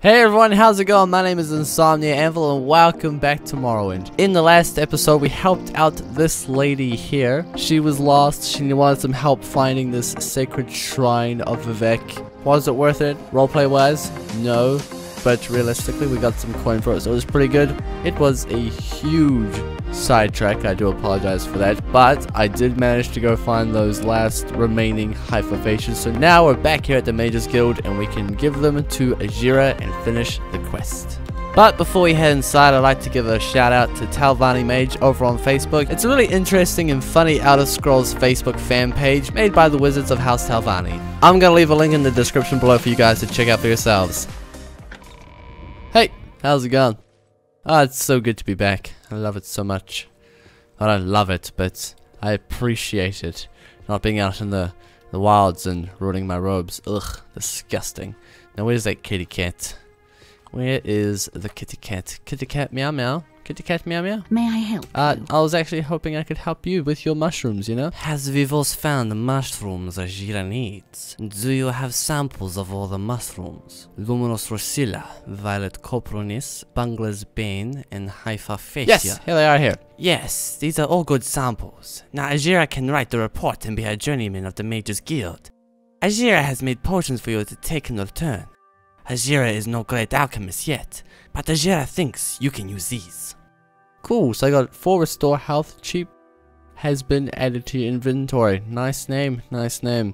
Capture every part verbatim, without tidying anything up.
Hey everyone, how's it going? My name is Insomnia Anvil and welcome back to Morrowind. In the last episode we helped out this lady here. She was lost, she wanted some help finding this sacred shrine of Vivec. Was it worth it? Roleplay wise? No. But realistically we got some coin for it, so it was pretty good. It was a huge sidetrack, I do apologize for that, but I did manage to go find those last remaining Hypha Facia, so now we're back here at the Mages Guild and we can give them to Ajira and finish the quest. But before we head inside, I'd like to give a shout out to Telvanni Mage over on Facebook. It's a really interesting and funny Elder Scrolls Facebook fan page made by the Wizards of House Telvanni. I'm gonna leave a link in the description below for you guys to check out for yourselves. Hey, how's it going? Oh, it's so good to be back. I love it so much. I don't love it, but I appreciate it. Not being out in the, the wilds and ruining my robes. Ugh, disgusting. Now where's that kitty cat? Where is the kitty cat? Kitty cat meow meow. Kitty cat meow meow. May I help uh, you? I was actually hoping I could help you with your mushrooms, you know? Has Vivios found the mushrooms Ajira needs? Do you have samples of all the mushrooms? Luminous Rosilla, Violet Copronis, Bungler's Bane, and Hypha Facia. Yes, here they are here. Yes, these are all good samples. Now Ajira can write the report and be a journeyman of the Mages Guild. Ajira has made potions for you to take and return. Ajira is no great alchemist yet, but Ajira thinks you can use these. Cool, so I got four restore health, cheap, has been added to your inventory. Nice name, nice name.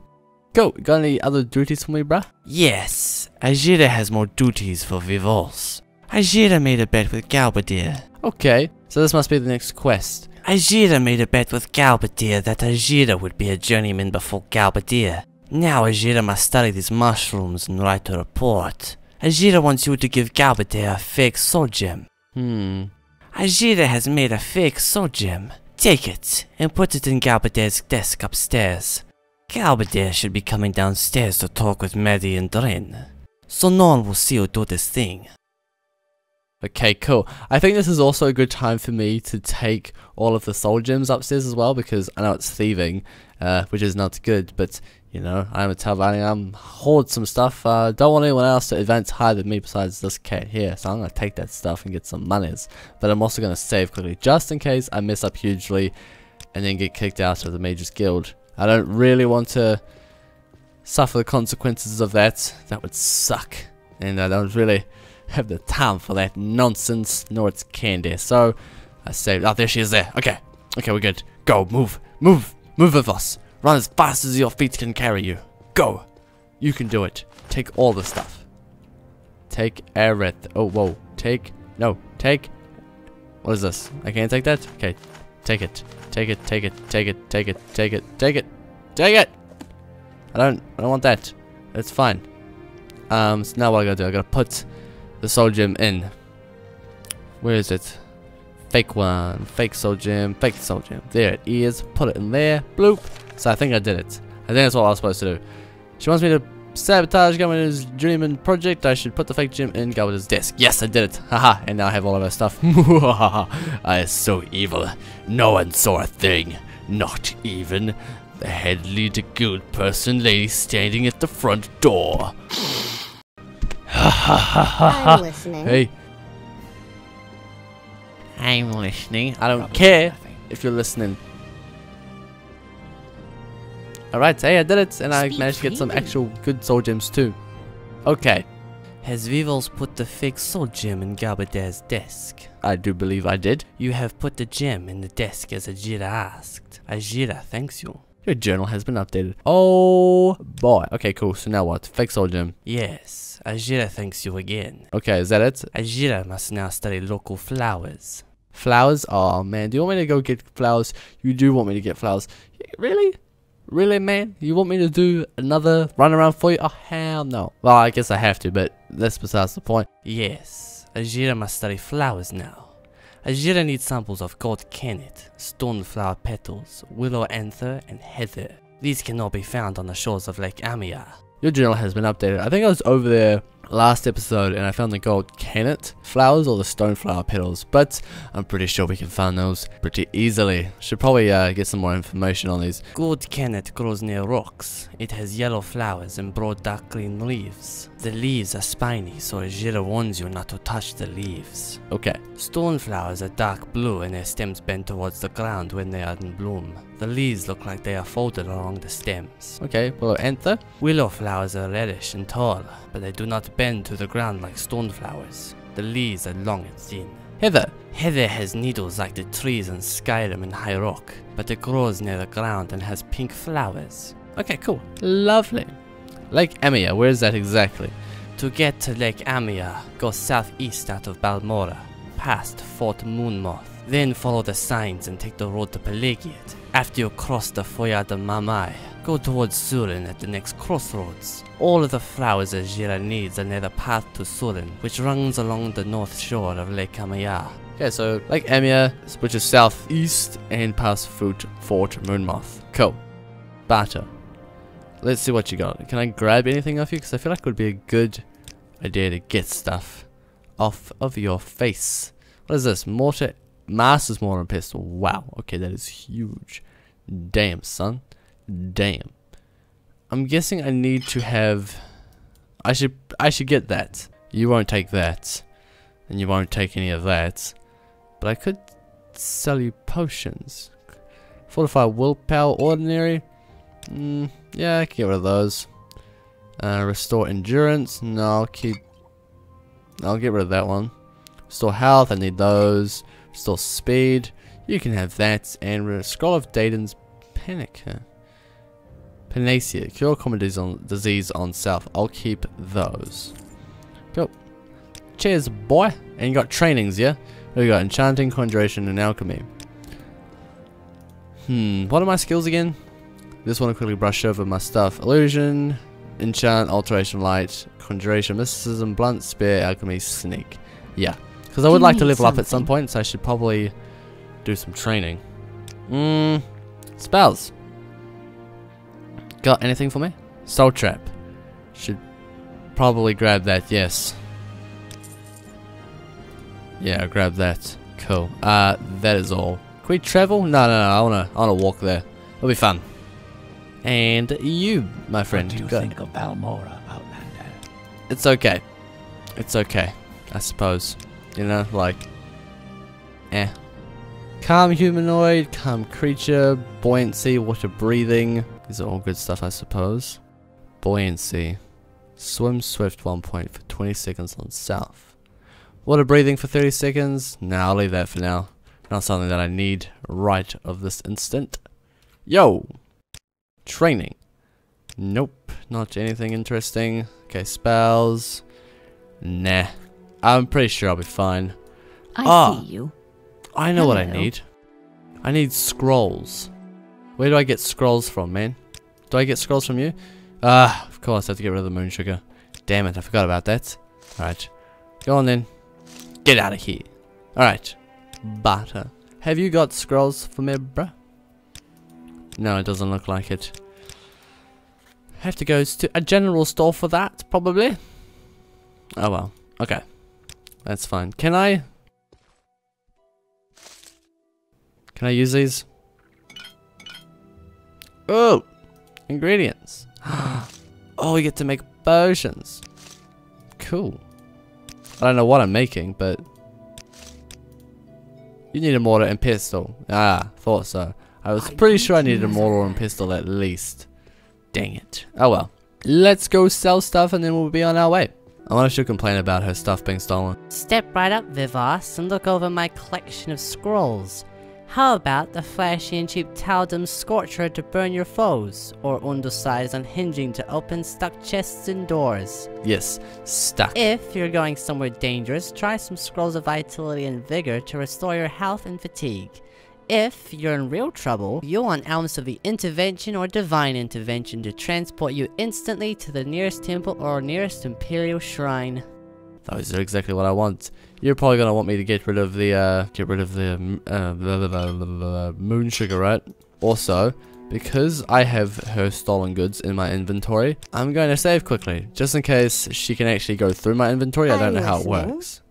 Go, cool. Got any other duties for me, bruh? Yes, Ajira has more duties for Vivios. Ajira made a bet with Galbedir. Okay, so this must be the next quest. Ajira made a bet with Galbedir that Ajira would be a journeyman before Galbedir. Now Ajira must study these mushrooms and write a report. Ajira wants you to give Galbedir a fake soul gem. Hmm. Ajira has made a fake soul gem. Take it and put it in Galbedir's desk upstairs. Galbedir should be coming downstairs to talk with Maddy and Dren, so no one will see you do this thing. Okay, cool. I think this is also a good time for me to take all of the soul gems upstairs as well, because I know it's thieving, uh, which is not good, but you know, I'm a Telvanni, I'm hoard some stuff. Uh, don't want anyone else to advance higher than me besides this cat here, so I'm gonna take that stuff and get some monies. But I'm also gonna save quickly, just in case I mess up hugely and then get kicked out of the Mages Guild. I don't really want to suffer the consequences of that. That would suck. And I don't really have the time for that nonsense, nor its candy. So, I saved. Oh, there she is there. Okay. Okay, we're good. Go, move, move, move with us. Run as fast as your feet can carry you. Go! You can do it. Take all the stuff. Take Aerith. Oh, whoa. Take. No. Take. What is this? I can't take that? Okay. Take it. Take it. Take it. Take it. Take it. Take it. Take it. Take it! I don't. I don't want that. It's fine. Um, so now what I gotta do? I gotta put the soul gem in. Where is it? Fake one. Fake soul gem. Fake soul gem. There it is. Put it in there. Bloop. So I think I did it. I think that's what I was supposed to do. She wants me to sabotage Galbedir's journeyman project. I should put the fake gem in Galbedir's desk. Yes, I did it. Haha, and now I have all of her stuff. I am so evil. No one saw a thing. Not even the head leader guild person lady standing at the front door. I'm listening. Hey. I'm listening. I don't Probably care nothing. If you're listening. Alright, hey, I did it, and I Speed managed to get some actual good soul gems too. Okay. Has Vivios put the fake soul gem in Galbedir's desk? I do believe I did. You have put the gem in the desk as Ajira asked. Ajira thanks you. Your journal has been updated. Oh boy. Okay, cool. So now what? Fake soul gem. Yes. Ajira thanks you again. Okay, is that it? Ajira must now study local flowers. Flowers? Oh man, do you want me to go get flowers? You do want me to get flowers. Really? Really, man? You want me to do another run around for you? Oh, hell no. Well, I guess I have to, but that's besides the point. Yes, Ajira must study flowers now. Ajira needs samples of Gold Kanet, Stoneflower petals, Willow anther, and heather. These can all be found on the shores of Lake Amaya. Your journal has been updated. I think I was over there last episode and I found the gold kanet flowers or the stone flower petals, but I'm pretty sure we can find those pretty easily. Should probably uh, get some more information on these. Gold kanet grows near rocks. It has yellow flowers and broad dark green leaves. The leaves are spiny, so Ajira warns you not to touch the leaves. Okay. Stone flowers are dark blue and their stems bend towards the ground when they are in bloom. The leaves look like they are folded along the stems. Okay, well, anther? Willow flowers are reddish and tall, but they do not bend to the ground like stone flowers. The leaves are long and thin. Heather. Heather has needles like the trees in Skyrim and High Rock, but it grows near the ground and has pink flowers. Okay, cool. Lovely. Lake Amaya, where is that exactly? To get to Lake Amaya, go southeast out of Balmora, past Fort Moonmoth. Then follow the signs and take the road to Pelagiad. After you cross the Foyada Mamai, go towards Sulin at the next crossroads. All of the flowers Ajira needs are near the path to Sulin, which runs along the north shore of Lake Amaya. Okay, so Lake Amaya, which is southeast and past Fort Moonmoth. Cool. Barter. Let's see what you got. Can I grab anything off you? Because I feel like it would be a good idea to get stuff off of your face. What is this? Mortar. Master's mortar and pistol. Wow. Okay, that is huge. Damn, son. Damn. I'm guessing I need to have. I should. I should get that. You won't take that, and you won't take any of that. But I could sell you potions. Fortify willpower, ordinary. Mm, yeah, I can get rid of those. Uh, restore endurance. No, I'll keep. I'll get rid of that one. Restore health. I need those. Restore speed, you can have that, and Scroll of Daedon's Panacea. Panacea, cure common disease on self. I'll keep those. Cool. Cheers, boy. And you got trainings, yeah? What do we got? Enchanting, Conjuration, and Alchemy. Hmm, what are my skills again? Just want to quickly brush over my stuff. Illusion, Enchant, Alteration, Light, Conjuration, Mysticism, Blunt, Spear, Alchemy, Sneak. Yeah. Because I would like to level something up at some point, so I should probably do some training. Mmm. Spells. Got anything for me? Soul Trap. Should probably grab that, yes. Yeah, grab that. Cool. Uh, that is all. Can we travel? No, no, no. I wanna, I wanna walk there. It'll be fun. And you, my friend. What do you Go. think of Balmora, Outlander? It's okay. It's okay, I suppose. You know, like, eh. Calm humanoid, calm creature, buoyancy, water breathing. These are all good stuff, I suppose. Buoyancy. Swim swift one point for twenty seconds on south. Water breathing for thirty seconds. Nah, I'll leave that for now. Not something that I need right of this instant. Yo! Training. Nope, not anything interesting. Okay, spells. Nah. I'm pretty sure I'll be fine. I ah, see you. I know Hello. what I need. I need scrolls. Where do I get scrolls from, man? Do I get scrolls from you? Ah, uh, of course, I have to get rid of the moon sugar. Damn it, I forgot about that. Alright, go on then. Get out of here. Alright, Barter. Have you got scrolls for me, bruh? No, it doesn't look like it. Have to go to a general store for that, probably. Oh well, okay. That's fine. Can I? Can I use these? Oh! Ingredients. Oh, we get to make potions. Cool. I don't know what I'm making, but... You need a mortar and pistol. Ah, thought so. I was pretty sure I needed a mortar and pistol at least. Dang it. Oh well. Let's go sell stuff and then we'll be on our way. I wonder if she'll complain about her stuff being stolen. Step right up, Vivios, and look over my collection of scrolls. How about the flashy and cheap Taldam Scorcher to burn your foes, or Undosai's unhinging to open stuck chests and doors? Yes, stuck. If you're going somewhere dangerous, try some scrolls of vitality and vigor to restore your health and fatigue. If you're in real trouble, you'll want elements of the Intervention or Divine Intervention to transport you instantly to the nearest temple or nearest Imperial Shrine. Those are exactly what I want. You're probably gonna want me to get rid of the, uh, get rid of the, uh, blah, blah, blah, blah, blah, moon sugar, right? Also, Because I have her stolen goods in my inventory, I'm going to save quickly, just in case she can actually go through my inventory. I don't know how it works.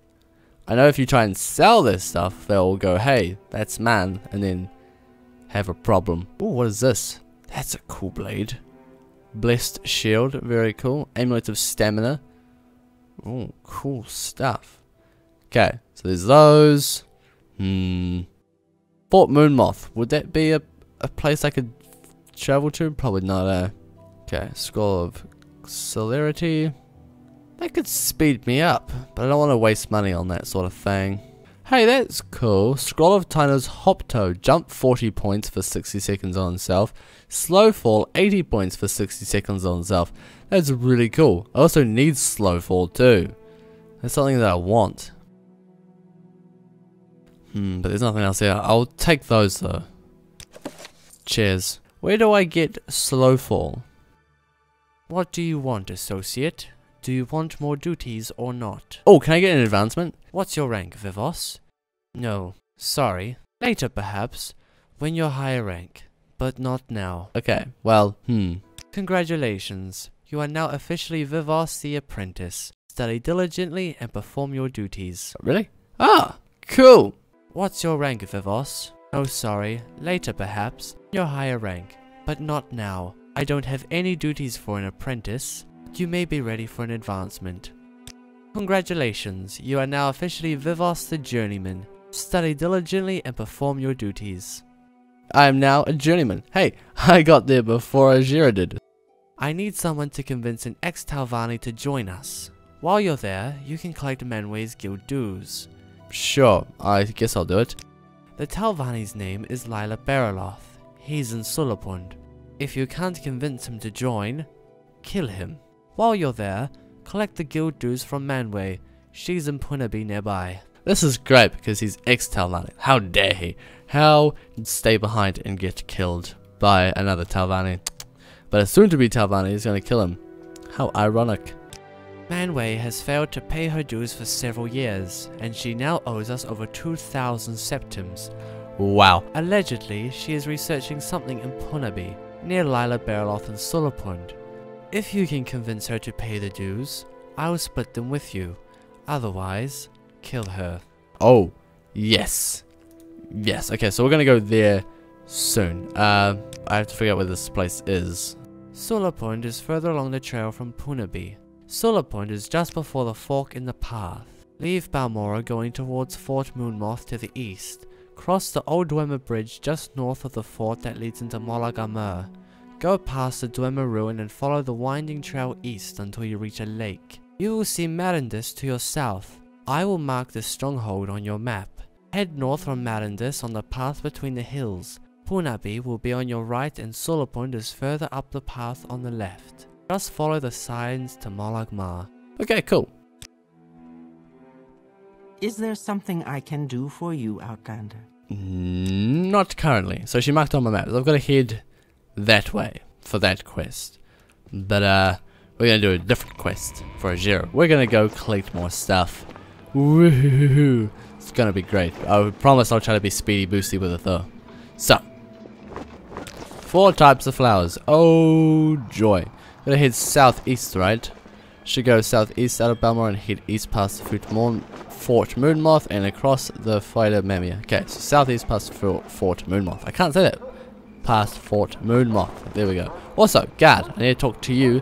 I know if you try and sell this stuff, they'll go, hey, that's man, and then have a problem. Oh, what is this? That's a cool blade. Blessed shield, very cool. Amulet of stamina. Oh, cool stuff. Okay, so there's those. Hmm. Fort Moonmoth. Would that be a, a place I could travel to? Probably not, eh? Okay, Scroll of Celerity. That could speed me up, but I don't want to waste money on that sort of thing. Hey, that's cool. Scroll of Tinur's Hoptoad. Jump forty points for sixty seconds on itself. Slow fall eighty points for sixty seconds on itself. That's really cool. I also need slow fall too. That's something that I want. Hmm, but there's nothing else here. I'll take those though. Cheers. Where do I get slow fall? What do you want, associate? Do you want more duties or not? Oh, can I get an advancement? What's your rank, Vivios? No, sorry. Later, perhaps, when you're higher rank, but not now. Okay, well, hmm. Congratulations. You are now officially Vivios the Apprentice. Study diligently and perform your duties. Really? Ah, cool. What's your rank, Vivios? No, sorry. Later, perhaps, your higher rank, but not now. I don't have any duties for an apprentice. You may be ready for an advancement. Congratulations, you are now officially Vivios the Journeyman. Study diligently and perform your duties. I am now a journeyman. Hey, I got there before Ajira did. I need someone to convince an ex-Telvanni to join us. While you're there, you can collect Manwe's guild dues. Sure, I guess I'll do it. The Telvanni's name is Lila Baraloth. He's in Sulapund. If you can't convince him to join, kill him. While you're there, collect the guild dues from Manwe. She's in Punabi nearby. This is great because he's ex-Telvanni. How dare he? How stay behind and get killed by another Telvanni? But a soon-to-be Telvanni is going to kill him. How ironic. Manwe has failed to pay her dues for several years, and she now owes us over two thousand septims. Wow. Allegedly, she is researching something in Punabi, near Lila Baraloth and Sulapund. If you can convince her to pay the dues, I will split them with you. Otherwise, kill her. Oh, yes. Yes, okay, so we're going to go there soon. Uh, I have to figure out where this place is. Sulapund is further along the trail from Punabi. Sulapund is just before the fork in the path. Leave Balmora going towards Fort Moonmoth to the east. Cross the old Dwemer bridge just north of the fort that leads into Molag Amur. Go past the Dwemer ruin and follow the winding trail east until you reach a lake. You will see Marandus to your south. I will mark this stronghold on your map. Head north from Marandus on the path between the hills. Punabi will be on your right and Sulapund is further up the path on the left. Just follow the signs to Molag Amur. Okay, cool. Is there something I can do for you, Outlander? Not currently. So she marked on my map. I've got a head that way for that quest, but uh we're gonna do a different quest for Ajira. We're gonna go collect more stuff. Woohoo! It's gonna be great. I promise I'll try to be speedy boosty with it though. So four types of flowers. Oh joy. Gonna head southeast, right? Should go southeast out of Balmora and head east past Fort Moonmoth and across the Foyada Mamai. Okay, so southeast past Fort Moonmoth. I can't say that. Past Fort Moonmoth. There we go. Also, guard, I need to talk to you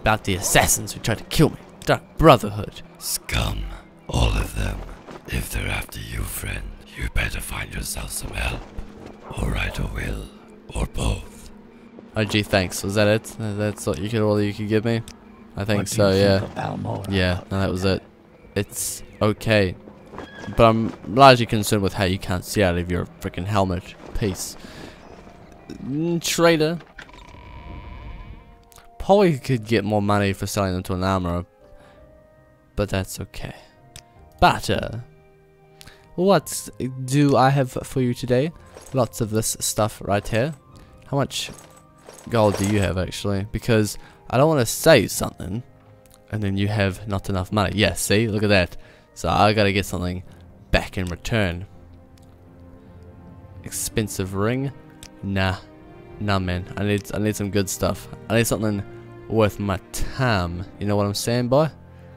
about the assassins who tried to kill me. Dark Brotherhood. Scum. All of them. If they're after you, friend, you better find yourself some help. Or right or will. Or both. Oh gee, thanks. Was that it? That's what you could, all you could give me? I think so, yeah. Yeah, no, that was it. It's okay. But I'm largely concerned with how you can't see out of your freaking helmet. Peace. Trader. Probably could get more money for selling them to an armorer, but that's okay. Butter. What do I have for you today? Lots of this stuff right here. How much gold do you have actually? Because I don't want to say something and then you have not enough money. Yeah, see? Look at that. So I gotta get something back in return. Expensive ring. Nah, Nah, man. I need I need some good stuff. I need something worth my time. You know what I'm saying, boy?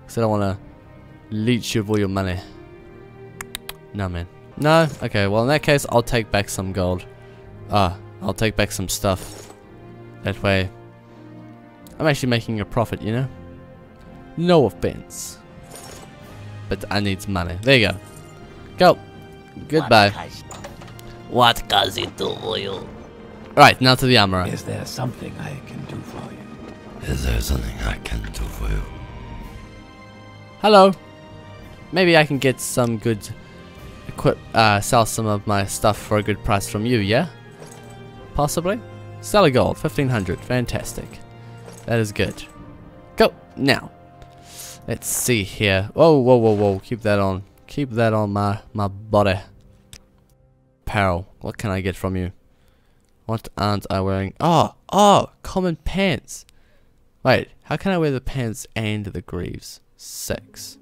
Because I don't want to leech you of all your money. Nah, man. No? Okay, well, in that case, I'll take back some gold. Ah, I'll take back some stuff. That way, I'm actually making a profit, you know? No offense. But I need money. There you go. Go. Goodbye. What does it do for you? Alright, now to the armorer. Is there something I can do for you? Is there something I can do for you? Hello. Maybe I can get some good... Equip, uh, sell some of my stuff for a good price from you, yeah? Possibly? Sell a gold, fifteen hundred, fantastic. That is good. Go, now. Let's see here. Whoa, whoa, whoa, whoa, keep that on. Keep that on my, my body. Apparel, what can I get from you? What aren't I wearing? Oh, oh, common pants. Wait, how can I wear the pants and the greaves? Six.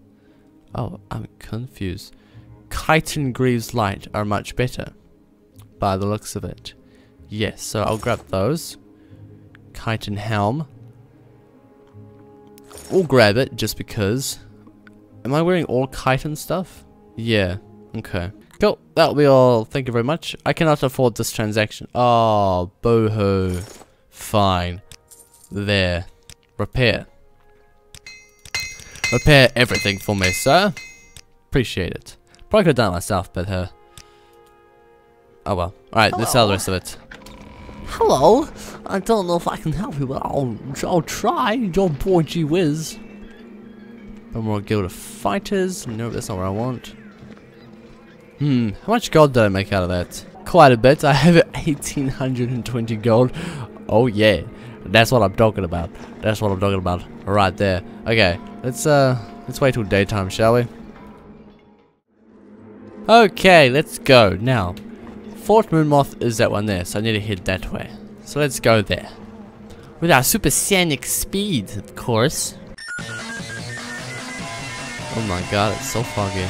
Oh, I'm confused. Chitin Greaves Light are much better by the looks of it. Yes, so I'll grab those. Chitin Helm. We'll grab it just because. Am I wearing all chitin stuff? Yeah, okay. Cool, that'll be all. Thank you very much. I cannot afford this transaction. Oh, boohoo. Fine. There. Repair. Repair everything for me, sir. Appreciate it. Probably could have done it myself, but her. Oh well. Alright, let's sell the rest of it. Hello. I don't know if I can help you, but I'll I'll try. Your boy G Wiz. Balmora Guild of Fighters. No, that's not what I want. Hmm. How much gold did I make out of that? Quite a bit. I have eighteen hundred twenty gold. Oh yeah. That's what I'm talking about. That's what I'm talking about. Right there. Okay. Let's uh let's wait till daytime, shall we? Okay, let's go. Now, Fort Moonmoth is that one there, so I need to head that way. So let's go there. With our supersonic speed, of course. Oh my god, it's so foggy.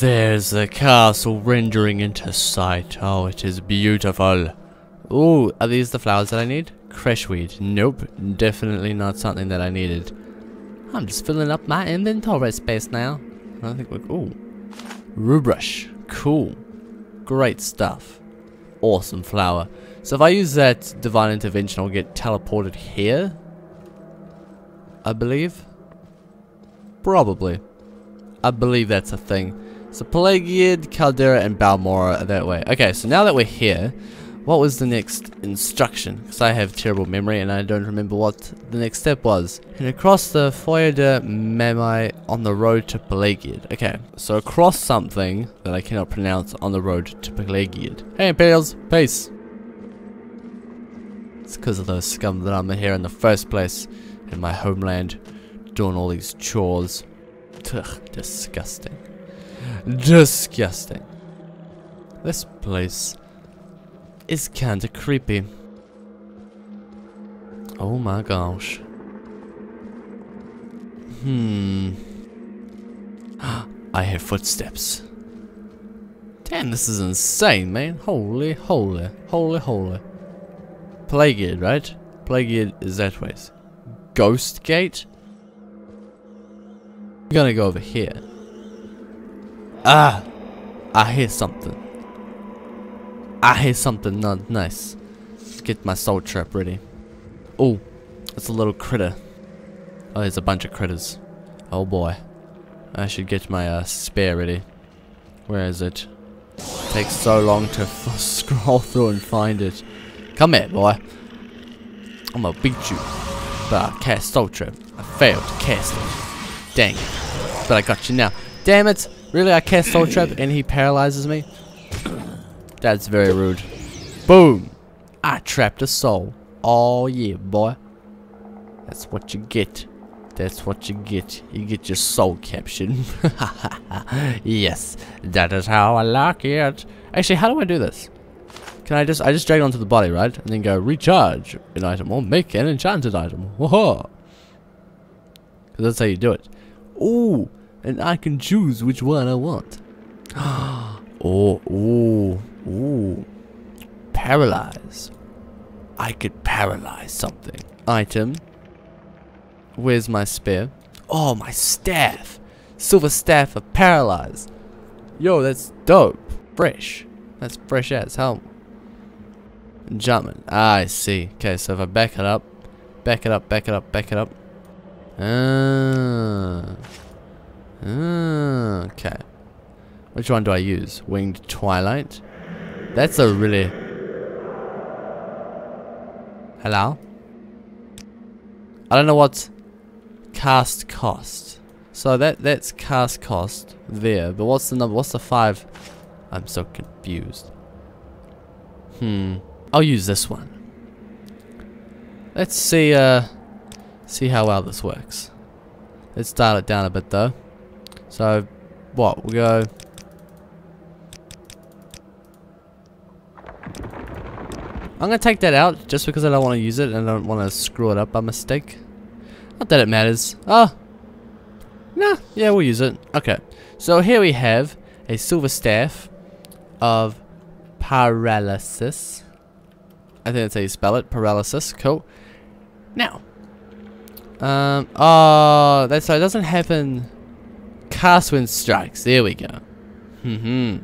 There's the castle rendering into sight. Oh, it is beautiful. Ooh, are these the flowers that I need? Creshweed. Nope, definitely not something that I needed. I'm just filling up my inventory space now. I think we're... Ooh. Rubrush. Cool. Great stuff. Awesome flower. So if I use that Divine Intervention, I'll get teleported here? I believe? Probably. I believe that's a thing. So Pelagiad, Caldera, and Balmora are that way. Okay, so now that we're here, what was the next instruction? Because I have terrible memory and I don't remember what the next step was. And across the Foyada Mamai on the road to Pelagiad. Okay, so across something that I cannot pronounce on the road to Pelagiad. Hey Imperials, peace! It's because of those scum that I'm here in the first place, in my homeland, doing all these chores. Ugh, disgusting. Disgusting. This place is kinda creepy. Oh my gosh. Hmm. I hear footsteps. Damn, this is insane, man. Holy, holy, holy, holy. Pelagiad, right? Pelagiad is that way. Ghost Gate? I'm gonna go over here. Ah, I hear something. I hear something not nice. Let's get my soul trap ready. Oh, it's a little critter. Oh, there's a bunch of critters. Oh boy, I should get my uh, spear ready. Where is it? It takes so long to f scroll through and find it. Come here, boy. I'm gonna beat you. But I cast soul trap. I failed to cast it. Dang it! But I got you now. Damn it! Really, I cast Soul Trap and he paralyzes me? That's very rude. Boom! I trapped a soul. Oh yeah, boy. That's what you get. That's what you get. You get your soul captured. Yes, that is how I like it. Actually, how do I do this? Can I just, I just drag it onto the body, right? And then go recharge an item or make an enchanted item. Whoa! Because that's how you do it. Ooh, and I can choose which one I want. Oh, ooh, ooh. Paralyze. I could paralyze something. Item. Where's my spear? Oh, my staff. Silver staff of paralyze. Yo, that's dope. Fresh. That's fresh as hell. Enchantment. Ah, I see. Okay, so if I back it up, back it up, back it up, back it up. Ah. Ah. Okay. Which one do I use? Winged Twilight. That's a really. Hello. I don't know what's cast cost. So that that's cast cost there. But what's the number? What's the five? I'm so confused. Hmm. I'll use this one. Let's see. Uh, see how well this works. Let's dial it down a bit though. So, what? We'll go. I'm gonna take that out just because I don't want to use it and I don't want to screw it up by mistake. Not that it matters. Oh, nah. Yeah, we'll use it. Okay. So here we have a silver staff of paralysis. I think that's how you spell it. Paralysis. Cool. Now, um, oh, that's so it doesn't happen. Cast when strikes. There we go. Hmm.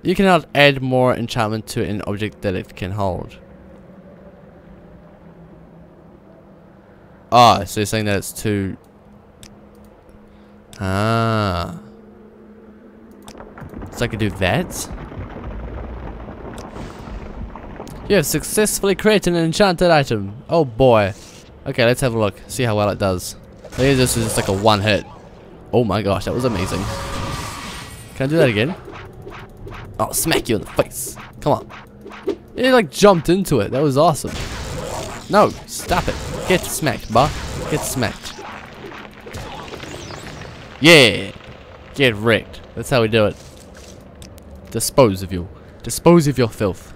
You cannot add more enchantment to an object that it can hold. Ah, oh, so you're saying that it's too... Ah. So I could do that? You have successfully created an enchanted item. Oh boy. Okay, let's have a look. See how well it does. Maybe this is just like a one hit. Oh my gosh, that was amazing. Can I do that again? I'll smack you in the face. Come on. He like jumped into it. That was awesome. No, stop it. Get smacked, bah. Get smacked. Yeah. Get wrecked. That's how we do it. Dispose of you. Dispose of your filth.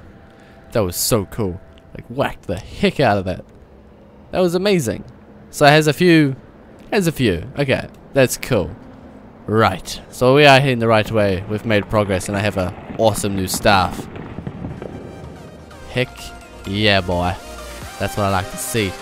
That was so cool. Like whacked the heck out of that. That was amazing. So it has a few. Has a few. Okay. That's cool. Right, so we are heading the right way. We've made progress and I have an awesome new staff. Heck yeah, boy. That's what I like to see.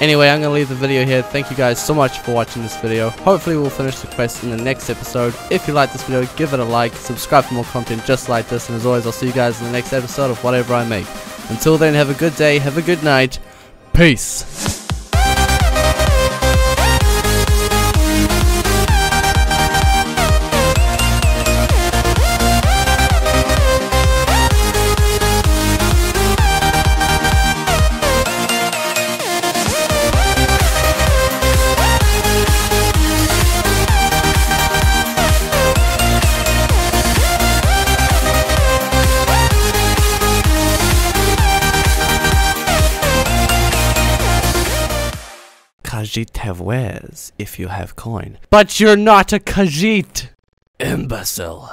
Anyway, I'm going to leave the video here. Thank you guys so much for watching this video. Hopefully we'll finish the quest in the next episode. If you like this video, give it a like. Subscribe for more content just like this. And as always, I'll see you guys in the next episode of whatever I make. Until then, have a good day. Have a good night. Peace. Khajiit have wares if you have coin. But you're not a Khajiit! Imbecile.